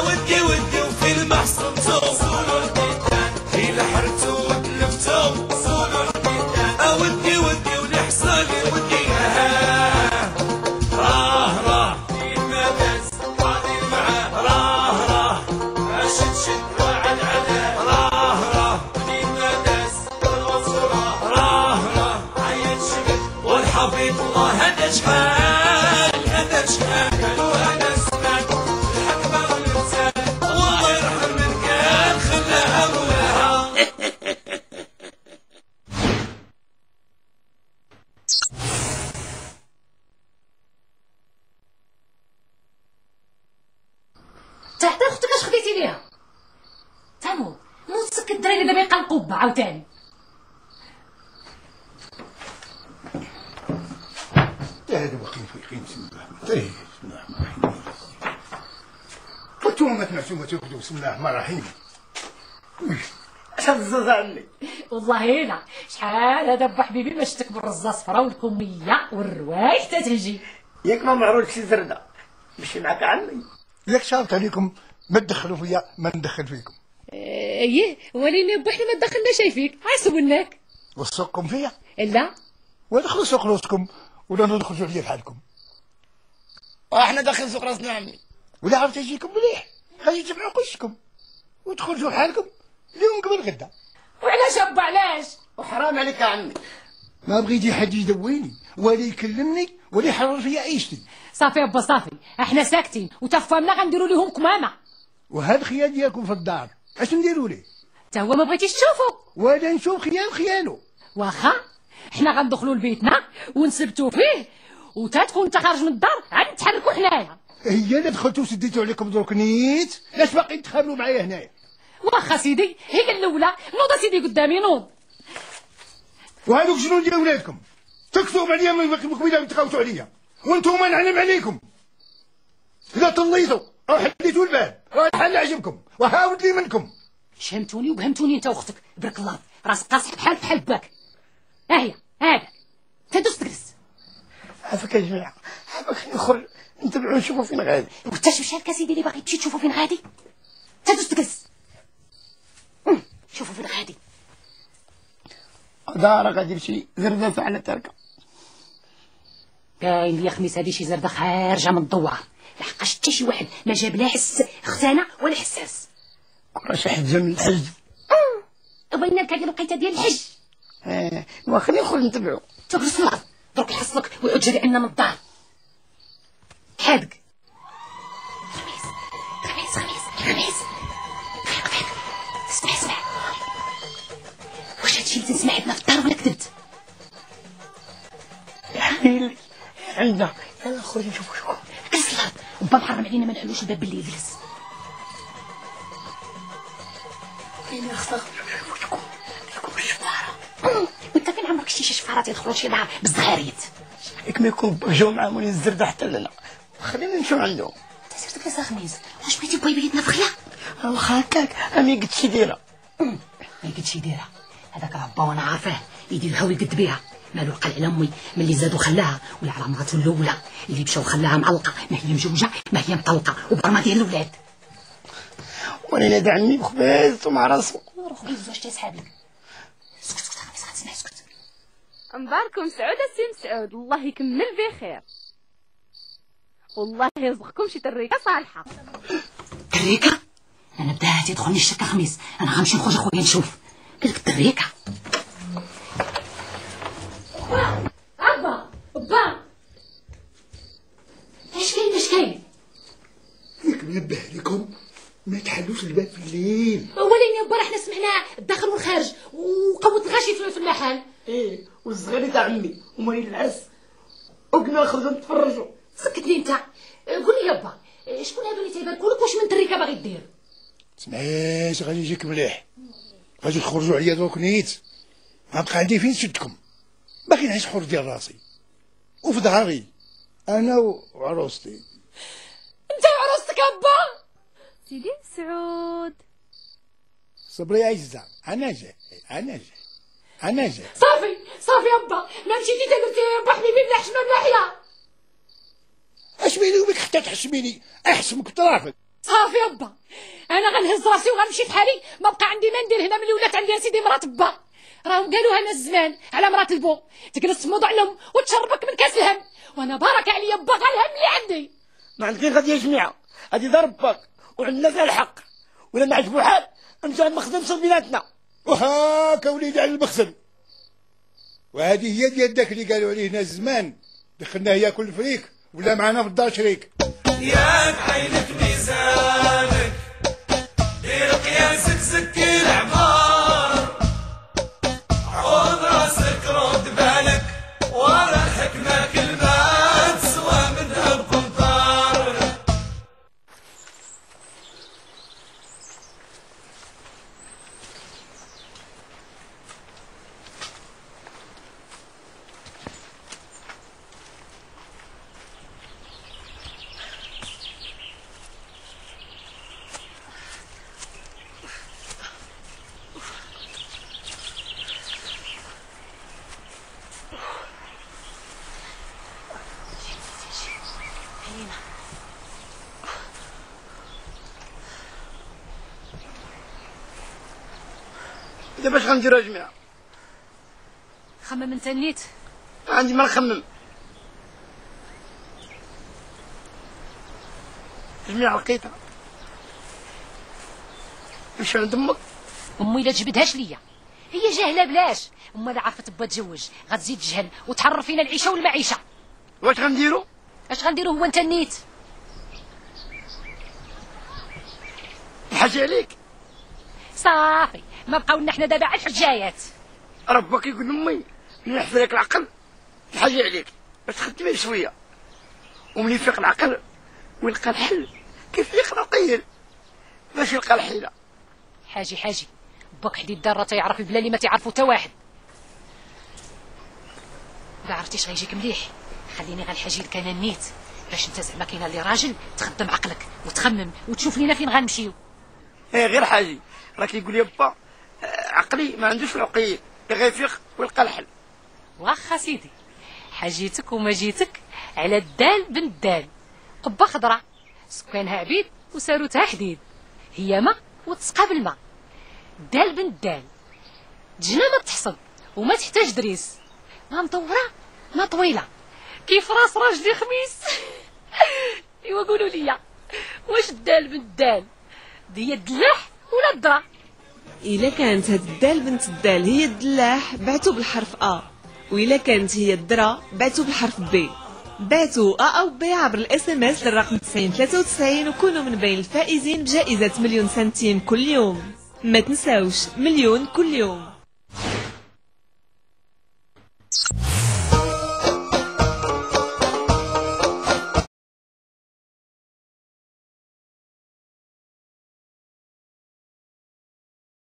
ودي وفي المحصن صوب صولوا القتال إلى حرتو وتلفتو صولوا القتال ودي ونحصالي ودي راه ديما بس راضي معاه راه شد وعد علاه راه ديما بس طلعوا صوراه راه عيط شمت والحبيب الله هذا شحال هذا شحال حتى اختك اش خديتي ليها؟ تنوض نوض سكت الدراري اللي دابا يقلقوا با عاوتاني. حتى هذا باقي فايقين بسم الله الرحمن الرحيم. بسم الله الرحمن الرحيم. وانتوما ما سمعتوش ما تاكلوا بسم الله الرحمن الرحيم. اش هاد الزاز عني؟ والله الا شحال هذا با حبيبي ما شفتك بالرزه الصفرا والكميه والروايح حتى تنجي. ياك ما معروض شي زرده مشي معاك عمي. ياك شرط عليكم ما تدخلوا فيا ما ندخل فيكم. ايه ولينا بو حنا ما دخلناش فيك، عسولناك. وسوقكم فيا؟ لا. ودخلوا سوق راسكم ولا ندخلوا عليا بحالكم. احنا داخل سوق راسنا عمي. ولا عرفت يجيكم مليح، غادي تجمعوا قشكم وتخرجوا بحالكم اليوم قبل غدا. وعلاش ابا علاش؟ وحرام عليك يا عمي. ما بغيتي حد يدويني ولا يكلمني ولا يحرر فيا عيشتي. صافي ابا صافي، احنا ساكتين وتفهمنا غنديروا لهم كمامه. وهاد الخيال ديالكم في الدار، اش نديروا ليه؟ تا هو ما بغيتيش تشوفه. ولا نشوف خيال خياله. واخا، حنا غندخلوا لبيتنا ونثبتوا فيه وتا تكون انت خارج من الدار عاد نتحركوا حنايا. هي اللي دخلتوا وسديتوا عليكم درك نيت، علاش باقيين تخابروا معايا هنايا؟ واخا سيدي، هي الاولى، نوض سيدي قدامي نوض. وهذوك شنو ديال ولادكم؟ تكسوهم عليا من قبيله وتقاوتوا عليا. وانتوما نعلم عليكم اذا طليتوا راه حليتوا الباب راه الحل عجبكم وهاود لي منكم. شهمتوني وبهمتوني انت واختك برك الله راسك قاصح بحال باك. ها هي هاك تدوس تجلس عافاك يا جماعه عافاك نخرج نتبعوا نشوفوا فين غادي. وانت شمشي هكا سيدي اللي باغي تمشي تشوفوا فين غادي تدوس تجلس شوفوا فين غادي. دار غادي يمشي زردة على تركه كاين ليا خميس هادي شي زرده خارجه من الدوار لحقاش حتى شي واحد ما جاب لا حس خزانه ولا حساس كره شي حجه من الحج بغينا لك هادي الوقيته ديال الحج واخا نخرج نتبعو تجلس الارض درك يحصلك ويعود جري عندنا من الدار حادق خميس خميس خميس خميس حق اسمع واش هادشي اللي تنسمع عندنا في الدار ولا كذبت يا عندنا يلا خرج نشوفوا شكون اجلس الارض وبا محرم علينا ما نحلوش الباب باللي يجلس يلا خصنا نشوفوا شكون يكون الشفاره وانت فين عمرك شتي شي شفاره تيدخلوا شي دار بالزهاريت ياك ما يكون جاو مع مولي الزرده حتى لنا خلينا نمشيو عندهم انت سيرتك يا خميس واش بغيتي بيبيتنا بخيا واخا هكاك امي قد شي دايره ما قد شي دايره هذاك راه با وانا عارفاه يديرها ويقد بها مالو القلع على امي ملي زادو خلاها ولا على مراتو الاولى اللي مشاو خلاها معلقه ما هي مجوجه ما هي مطلقه وبرما ديال الولاد وانا نادى عمي بخبازتو مع راسو روح بزو اش تيسحاب لك سكت سكت خميس غتسمع سكت مباركم سعود السي مسعود الله يكمل بخير والله يرزقكم شي تريكه صالحه تريكه انا بدات تدخلني الشكه خميس انا غنمشي نخرج اخويا نشوف قالك التريكه أبا أبا اش كاين اش كاين؟ ياك منبه لكم ما تحلوش الباب في الليل ولكن يابا حنا سمعنا الداخل والخارج وقوت الغاشي في المحل ايه والصغير تاع عمي وما يلعس وكنا نخرجوا نتفرجوا سكتني انت قول لي يابا شكون هذا اللي تيباركوا لك واش من تريكه باغي دير؟ سمعيش غادي يجيك مليح غادي تخرجوا عليا دروك نيت غنبقى عندي فين شدكم باغي نعيش حر ديال راسي وفي ظهري انا وعروستي انت وعروستك ابا سيدي سعود صبري يا عزه انا جاي صافي ابا ما مشيتي قلت يا با حبيبي بلا حشمه بلا حياه اش بيني وبك حتى تحشميني احشمك بطرافك صافي با، انا غنهز راسي وغنمشي بحالي، ما بقى عندي ما ندير هنا. ملي ولات عندي سيدي مرات با راهم قالوها ناس زمان على مرات البو، تجلس تموض عليهم وتشربك من كاس الهم، وانا بارك عليا با غا الهم اللي عندي. ما عندكش غادي يا جميعه، غادي ضرب باك وعندنا فيها الحق، ولا ما عجبو الحال نمشيو المخزن نشرب بيناتنا. وهاكا وليدي على المخزن، وهذه هي ديال داك اللي قالوا عليه ناس زمان، دخلناه ياكل فريك ولا معانا في الدار شريك. ياك عينك ميزانك دير قياسك سكي العمار، عود راسك رد بالك ورا الحكمة كلمات سوا منها بقنطار. دابا اش غنديرو يا جماعة؟ خمم انت نيت؟ عندي ما نخمم. جماعة لقيتها، مشي عند امك. امي لا تجبدهاش ليا، هي جاهلة بلاش، اما لا عرفت با تزوج غتزيد تجهل وتحرر فينا العيشة والمعيشة. واش غنديرو؟ اش غنديرو هو انت نيت؟ الحاجة عليك؟ صافي ما بقاو لنا حنا دابا عاد حجايات. ربك يقول امي ملي يحفظ لك العقل الحاجه عليك باش تخدمي بشويه، وملي يفيق العقل ويلقى الحل كيف يقرا وقيل باش يلقى الحيله. حاجي باك حديد الدار تيعرف البلاد ما تيعرفو حتى واحد. لا عرفتي اش غيجيك مليح، خليني غنحاجي لك انا نيت باش انت زعما كاين اللي راجل تخدم عقلك وتخمم وتشوف لينا فين غنمشيو. ايه غير حاجي راه كيقول لي با عقلي ما عندوش العقيل غيفيق ويلقى الحل. واخا سيدي حاجيتك وما جيتك على الدال بن الدال، قبه خضراء سكانها عبيد وساروتها حديد، هي ما وتسقى بالماء، الدال بن الدال تجنى ما تحصد وما تحتاج دريس، ما مطوره ما طويله كيف راس راجلي خميس. ايوا قولوا لي واش الدال بن الدال هي الدلاح ولا الدرا؟ إلا كانت هاد الدال بنت الدال هي الدلاح بعتو بالحرف أ، وإلا كانت هي الدرا بعتو بالحرف بي. بعتو أ أو بي عبر الإس إم إس للرقم 9093 وكونوا من بين الفائزين بجائزة مليون سنتيم كل يوم. ما تنساوش مليون كل يوم.